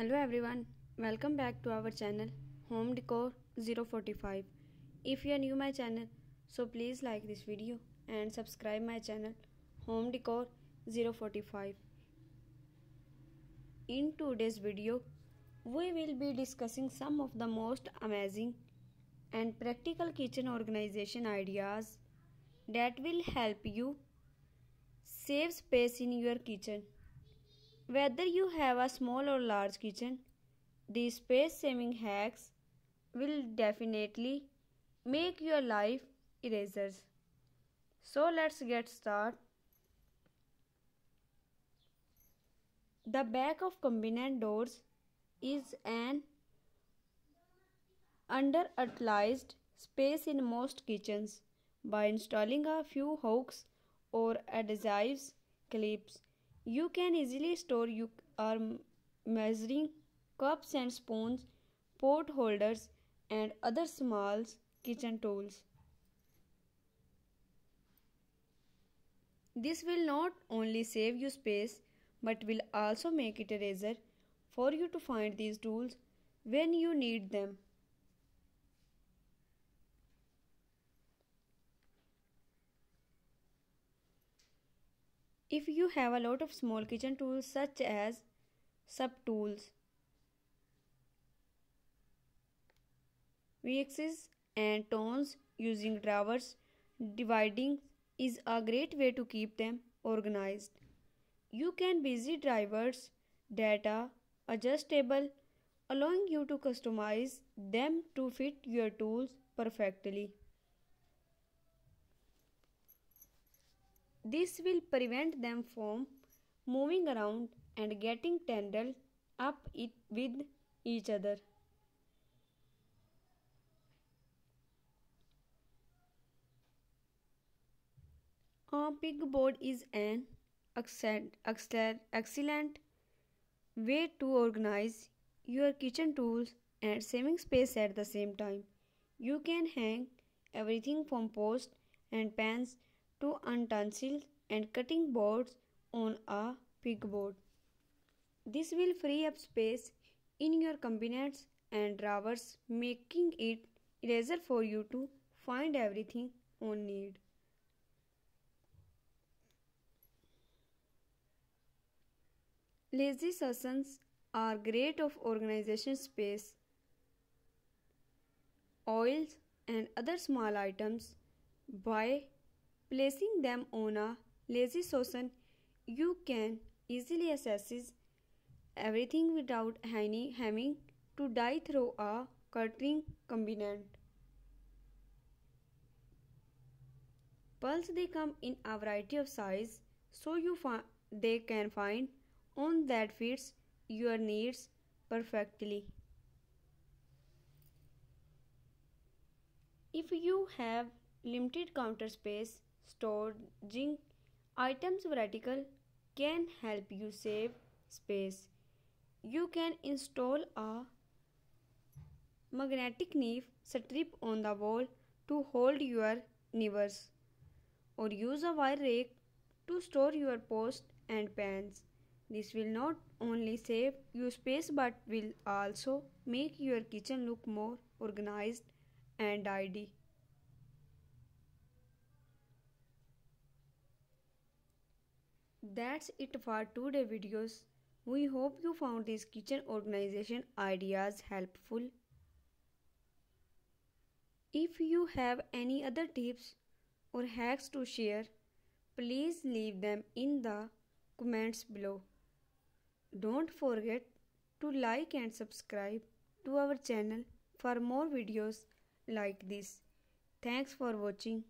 Hello everyone, welcome back to our channel Home Decor 045. If you are new my channel, so please like this video and subscribe my channel Home Decor 045. In today's video, we will be discussing some of the most amazing and practical kitchen organization ideas that will help you save space in your kitchen. Whether you have a small or large kitchen, these space-saving hacks will definitely make your life easier. So let's get started. The back of cabinet doors is an underutilized space in most kitchens. By installing a few hooks or adhesive clips, you can easily store your measuring cups and spoons, pot holders, and other small kitchen tools. This will not only save you space but will also make it easier for you to find these tools when you need them. If you have a lot of small kitchen tools such as sub-tools, vixes and tongs, using drawers, dividing is a great way to keep them organized. You can busy drivers that are adjustable, allowing you to customize them to fit your tools perfectly. This will prevent them from moving around and getting tangled up with each other. A pegboard is an excellent way to organize your kitchen tools and saving space at the same time. You can hang everything from pots and pans to utensils and cutting boards on a pegboard. This will free up space in your cabinets and drawers, making it easier for you to find everything you need. Lazy Susans are great of organization space. Oils and other small items by placing them on a Lazy Susan, you can easily access everything without having to dive through a cluttering cabinet. Pulses, they come in a variety of sizes, so they can find one that fits your needs perfectly. If you have limited counter space, storing items vertical can help you save space. You can install a magnetic knife strip on the wall to hold your knives, or use a wire rack to store your pots and pans. This will not only save you space but will also make your kitchen look more organized and tidy. That's it for today's videos. We hope you found these kitchen organization ideas helpful. If you have any other tips or hacks to share, please leave them in the comments below. Don't forget to like and subscribe to our channel for more videos like this. Thanks for watching.